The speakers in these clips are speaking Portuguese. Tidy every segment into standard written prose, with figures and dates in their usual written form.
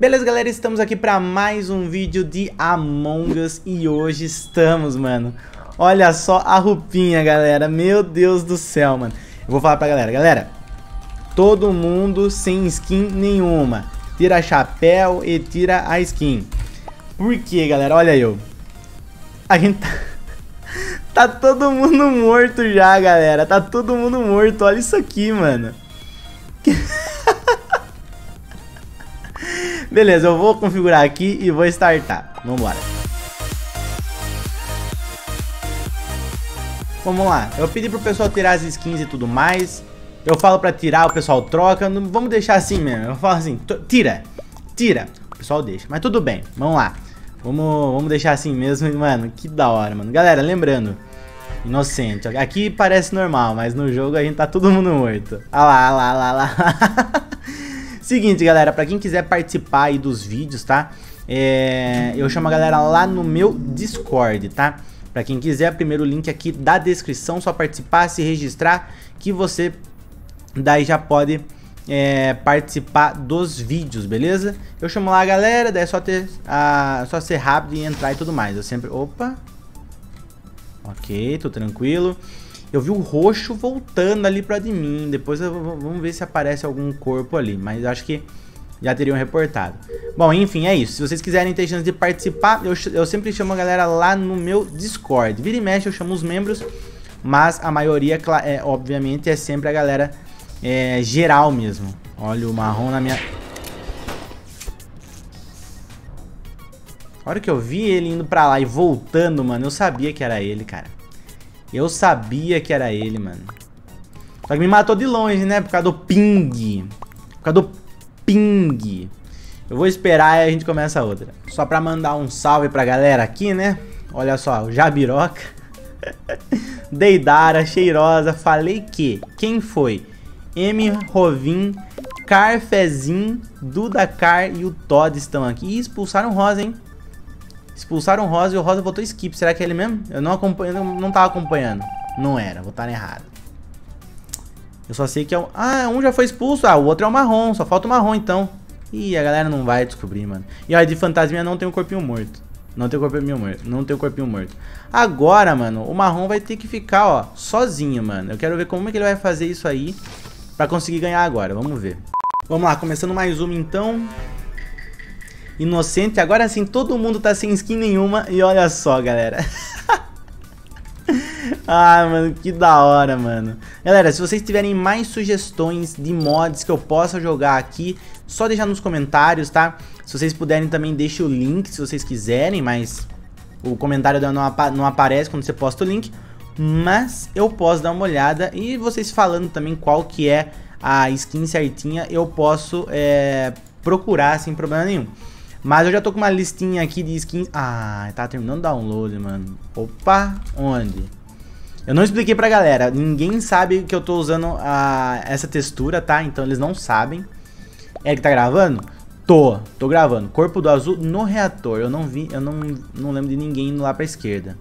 Beleza, galera, estamos aqui para mais um vídeo de Among Us e hoje estamos, mano. Olha só a roupinha, galera, meu Deus do céu, mano. Eu vou falar pra galera, todo mundo sem skin nenhuma. Tira chapéu e tira a skin. Por quê, galera? Olha eu. A gente tá... tá todo mundo morto já, galera. Tá todo mundo morto, olha isso aqui, mano. Beleza, eu vou configurar aqui e vou startar. Vambora. Vamos lá. Eu pedi pro pessoal tirar as skins e tudo mais. Eu falo pra tirar, o pessoal troca. Não, vamos deixar assim mesmo. Eu falo assim, tira, tira. O pessoal deixa, mas tudo bem. Vamos lá. Vamos deixar assim mesmo, mano. Que da hora, mano. Galera, lembrando. Inocente. Aqui parece normal, mas no jogo a gente tá todo mundo morto. Ah lá, lá, lá, lá. Seguinte, galera, pra quem quiser participar aí dos vídeos, tá? Eu chamo a galera lá no meu Discord, tá? Pra quem quiser, primeiro link aqui da descrição, só participar, se registrar, que você daí já pode participar dos vídeos, beleza? Eu chamo lá a galera, daí é só, só ser rápido e entrar e tudo mais. Eu sempre... Opa! Ok, tô tranquilo. Eu vi o roxo voltando ali pra de mim. Depois vamos ver se aparece algum corpo ali. Mas acho que já teriam reportado. Bom, enfim, é isso. Se vocês quiserem ter chance de participar, eu sempre chamo a galera lá no meu Discord. Vira e mexe, eu chamo os membros. Mas a maioria, obviamente, é sempre a galera geral mesmo. Olha o marrom na minha... A hora que eu vi ele indo pra lá e voltando, mano, eu sabia que era ele, cara. Eu sabia que era ele, mano. Só que me matou de longe, né? Por causa do ping. Por causa do ping. Eu vou esperar e a gente começa a outra. Só pra mandar um salve pra galera aqui, né? Olha só, o Jabiroca. Deidara, Cheirosa. Falei que. Quem foi? M. Rovin, Carfezinho, Duda Car e o Todd estão aqui. Ih, expulsaram o Rosa, hein? Expulsaram o Rosa e o Rosa botou skip. Será que é ele mesmo? Eu não acompanho, não tava acompanhando. Não era, botaram errado. Eu só sei que é um... Ah, um já foi expulso. Ah, o outro é o marrom. Só falta o marrom, então. Ih, a galera não vai descobrir, mano. E olha, de fantasminha não tem um corpinho morto. Não tem um corpinho morto. Não tem um corpinho morto. Agora, mano, o marrom vai ter que ficar, ó, sozinho, mano. Eu quero ver como é que ele vai fazer isso aí pra conseguir ganhar agora. Vamos ver. Vamos lá, começando mais uma, então... Inocente, agora sim todo mundo tá sem skin nenhuma. E olha só, galera. Ah, mano, que da hora, mano. Galera, se vocês tiverem mais sugestões de mods que eu possa jogar aqui, só deixar nos comentários, tá? Se vocês puderem também, deixe o link se vocês quiserem. Mas o comentário não aparece quando você posta o link. Mas eu posso dar uma olhada. E vocês falando também qual que é a skin certinha, eu posso procurar sem problema nenhum. Mas eu já tô com uma listinha aqui de skins. Ah, tá terminando o download, mano. Opa, onde? Eu não expliquei pra galera. Ninguém sabe que eu tô usando essa textura, tá? Então eles não sabem. É que tá gravando? Tô gravando. Corpo do azul no reator. Eu não vi, eu não lembro de ninguém indo lá pra esquerda.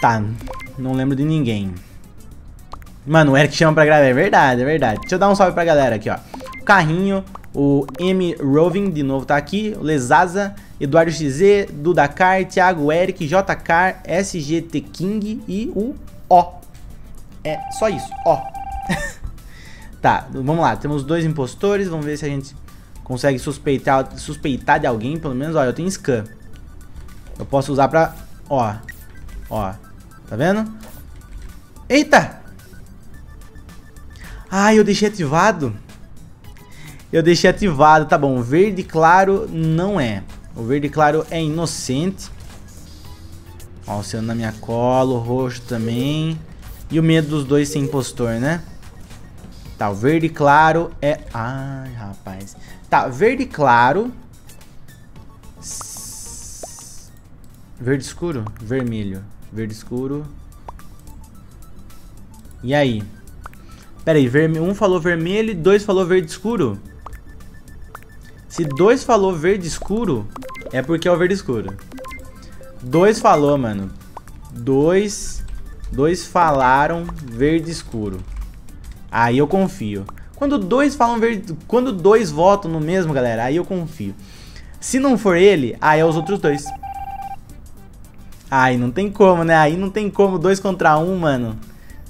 Tá, não lembro de ninguém. Mano, o Eric chama pra gravar. É verdade, é verdade. Deixa eu dar um salve pra galera aqui, ó. O carrinho... O M. Rovin, de novo, tá aqui. O Lezaza, Eduardo XZ, Dudacar, Thiago Eric, JK, SGT King e o O. É só isso, ó. Tá, vamos lá. Temos dois impostores. Vamos ver se a gente consegue suspeitar de alguém, pelo menos. Ó, eu tenho scan. Eu posso usar pra... Ó, ó. Tá vendo? Eita! Ah, eu deixei ativado. Eu deixei ativado, tá bom. Verde claro não é. O verde claro é inocente. Ó, o céu na minha cola, o roxo também. E o medo dos dois sem impostor, né? Tá, o verde claro é... Ai, rapaz. Tá, verde claro. Verde escuro? Vermelho. Verde escuro. E aí? Pera aí, um falou vermelho e dois falou verde escuro. Se dois falou verde escuro, é porque é o verde escuro. Dois falou, mano. Dois falaram verde escuro. Aí eu confio. Quando dois falam verdade, quando dois votam no mesmo, galera, aí eu confio. Se não for ele, aí é os outros dois. Aí não tem como, né? Aí não tem como, 2 contra 1, mano.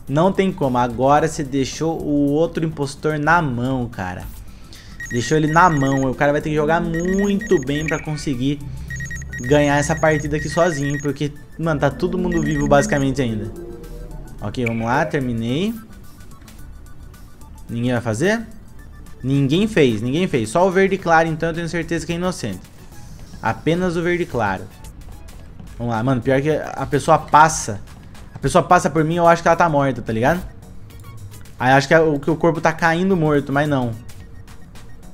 Não tem como. Agora você deixou o outro impostor na mão, cara. Deixou ele na mão. O cara vai ter que jogar muito bem pra conseguir ganhar essa partida aqui sozinho. Porque, mano, tá todo mundo vivo basicamente ainda. Ok, vamos lá, terminei. Ninguém vai fazer? Ninguém fez. Só o verde claro, então eu tenho certeza que é inocente. Apenas o verde claro. Vamos lá, mano, pior que a pessoa passa. A pessoa passa por mim, eu acho que ela tá morta, tá ligado? Aí eu acho que o corpo tá caindo morto, mas não.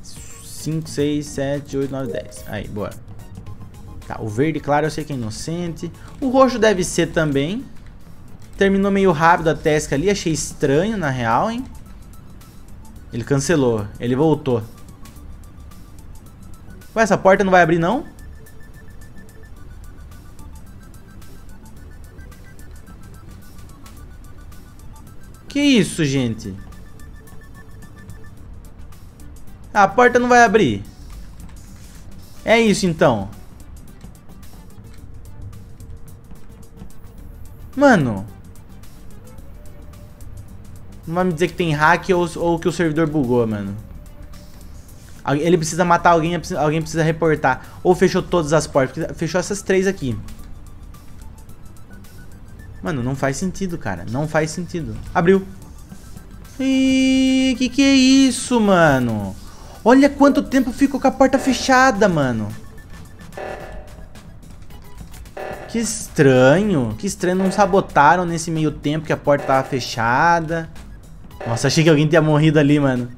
5, 6, 7, 8, 9, 10. Aí, boa. Tá, o verde claro eu sei que é inocente. O roxo deve ser também. Terminou meio rápido a tesca ali, achei estranho na real, hein? Ele cancelou, ele voltou. Ué, essa porta não vai abrir não? Que isso, gente? A porta não vai abrir. É isso então. Mano, não vai me dizer que tem hack ou que o servidor bugou, mano. Ele precisa matar alguém, alguém precisa reportar. Ou fechou todas as portas, fechou essas 3 aqui. Mano, não faz sentido, cara. Não faz sentido. Abriu. Ih, que é isso, mano? Olha quanto tempo ficou com a porta fechada, mano. Que estranho. Que estranho, não sabotaram nesse meio tempo que a porta tava fechada. Nossa, achei que alguém tinha morrido ali, mano.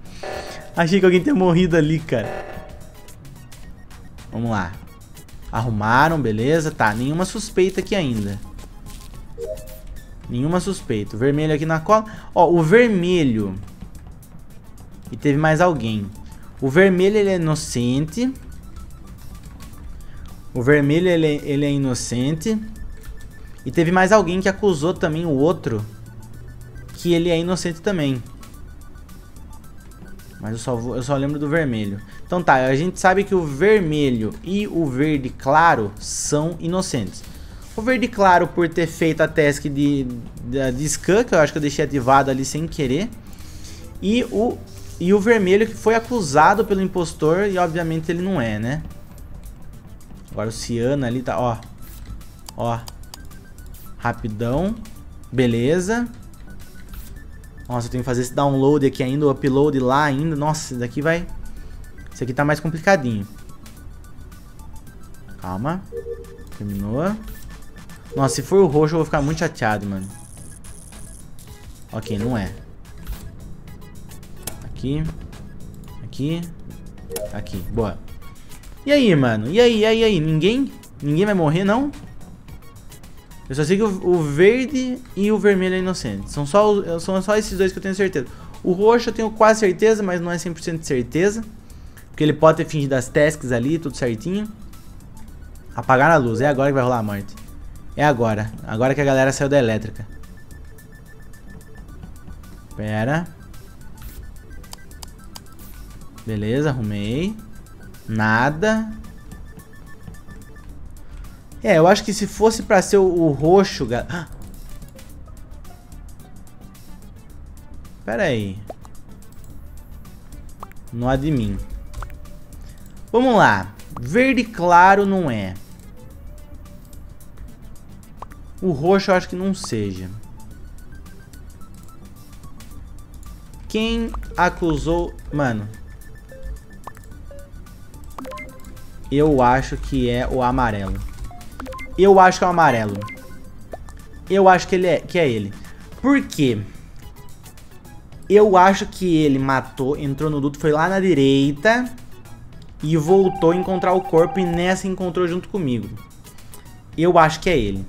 Achei que alguém tinha morrido ali, cara. Vamos lá. Arrumaram, beleza. Tá, nenhuma suspeita aqui ainda. Nenhuma suspeita. O vermelho aqui na cola. Ó, o vermelho. E teve mais alguém. O vermelho, ele é inocente. O vermelho, ele é inocente. E teve mais alguém que acusou também o outro. Que ele é inocente também. Mas eu só lembro do vermelho. Então tá, a gente sabe que o vermelho e o verde claro são inocentes. O verde claro por ter feito a task de scan, que eu acho que eu deixei ativado ali sem querer. E o vermelho que foi acusado pelo impostor e obviamente ele não é, né? Agora o ciano ali tá, ó. Ó. Rapidão. Beleza. Nossa, eu tenho que fazer esse download aqui ainda, o upload lá ainda. Nossa, esse daqui vai... Esse aqui tá mais complicadinho. Calma. Terminou. Nossa, se for o roxo eu vou ficar muito chateado, mano. Ok, não é. Aqui. Aqui. Aqui, boa. E aí, mano? E aí? Ninguém? Ninguém vai morrer, não? Eu só sei que o verde e o vermelho é inocente. São só esses dois que eu tenho certeza. O roxo eu tenho quase certeza, mas não é 100% de certeza. Porque ele pode ter fingido as tasks ali, tudo certinho. Apagar a luz. É agora que vai rolar a morte. É agora. Agora que a galera saiu da elétrica. Pera. Beleza, arrumei. Nada. É, eu acho que se fosse pra ser o roxo, galera. Pera aí. No admin. Vamos lá. Verde claro não é. O roxo eu acho que não seja. Quem acusou... Mano. Eu acho que é o amarelo. Eu acho que é o amarelo. Eu acho que é ele. Por quê? Eu acho que ele matou, entrou no duto, foi lá na direita e voltou a encontrar o corpo e nessa encontrou junto comigo. Eu acho que é ele.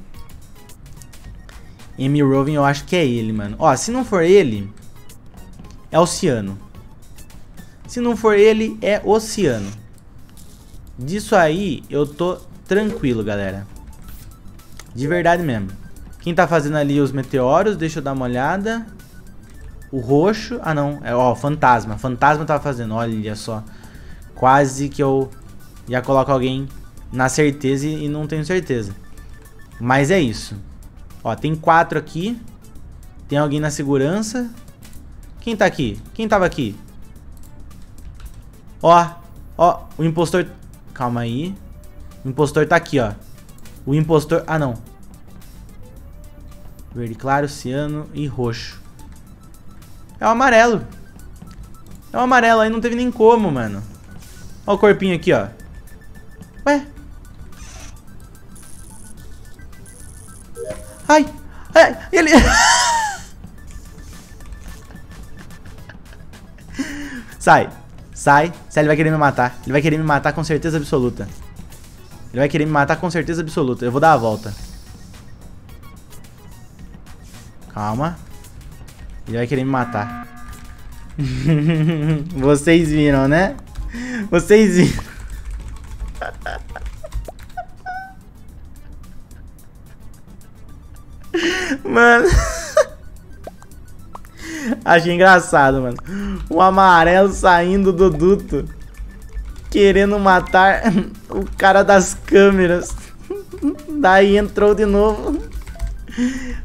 M. Rovin, eu acho que é ele, mano. Ó, se não for ele, é o ciano. Se não for ele, é o ciano. Disso aí, eu tô tranquilo, galera. De verdade mesmo. Quem tá fazendo ali os meteoros? Deixa eu dar uma olhada. O roxo... Ah, não. É, ó, fantasma. Fantasma tava fazendo. Olha só. Quase que eu já coloco alguém na certeza e não tenho certeza. Mas é isso. Ó, tem 4 aqui. Tem alguém na segurança. Quem tá aqui? Quem tava aqui? Ó. Ó, o impostor... Calma aí. O impostor tá aqui, ó. O impostor... Ah, não. Verde claro, ciano e roxo. É o amarelo. É o amarelo, aí não teve nem como, mano. Ó o corpinho aqui, ó. Ué? Ai! Ai! Ele... Sai! Sai! Sai, ele vai querer me matar. Ele vai querer me matar com certeza absoluta. Ele vai querer me matar com certeza absoluta. Eu vou dar a volta. Calma. Ele vai querer me matar. Vocês viram, né? Vocês viram. Mano. Achei engraçado, mano. O amarelo saindo do duto. Querendo matar o cara das câmeras. Daí entrou de novo.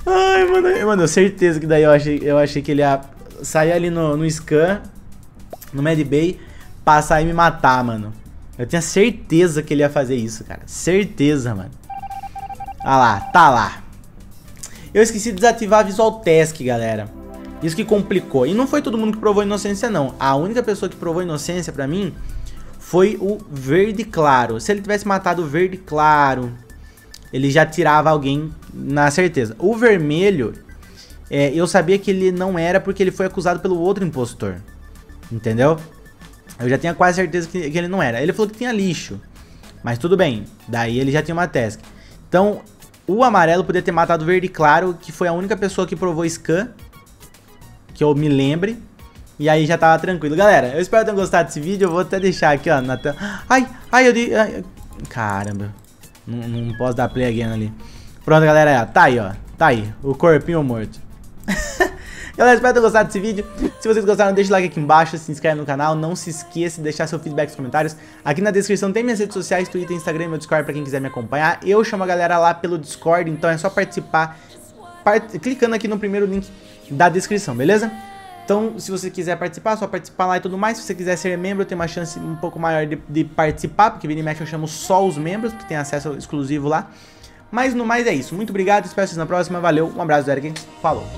Ai, mano, eu certeza que daí eu achei que ele ia sair ali no scan, no medbay, passar e me matar, mano. Eu tinha certeza que ele ia fazer isso, cara. Certeza, mano. Ah lá, tá lá. Eu esqueci de desativar a Visual Task, galera. Isso que complicou. E não foi todo mundo que provou inocência, não. A única pessoa que provou inocência pra mim foi o verde claro. Se ele tivesse matado o verde claro... Ele já tirava alguém na certeza. O vermelho, eu sabia que ele não era porque ele foi acusado pelo outro impostor. Entendeu? Eu já tinha quase certeza que ele não era. Ele falou que tinha lixo. Mas tudo bem. Daí ele já tinha uma task. Então, o amarelo podia ter matado o verde claro, que foi a única pessoa que provou scan. Que eu me lembre. E aí já tava tranquilo. Galera, eu espero que tenham gostado desse vídeo. Eu vou até deixar aqui, ó, na tela. Ai, ai, eu dei... Caramba. Não posso dar play again ali. Pronto, galera, tá aí, ó. Tá aí, o corpinho morto. Galera, espero ter gostado desse vídeo. Se vocês gostaram, deixa o like aqui embaixo. Se inscreve no canal, não se esqueça de deixar seu feedback nos comentários. Aqui na descrição tem minhas redes sociais, Twitter, Instagram e meu Discord pra quem quiser me acompanhar. Eu chamo a galera lá pelo Discord, então é só participar clicando aqui no primeiro link da descrição, beleza? Então, se você quiser participar, é só participar lá e tudo mais. Se você quiser ser membro, tem uma chance um pouco maior de participar, porque vira e mexe eu chamo só os membros, que tem acesso exclusivo lá. Mas no mais é isso. Muito obrigado, espero vocês na próxima. Valeu, um abraço do Eric. Falou!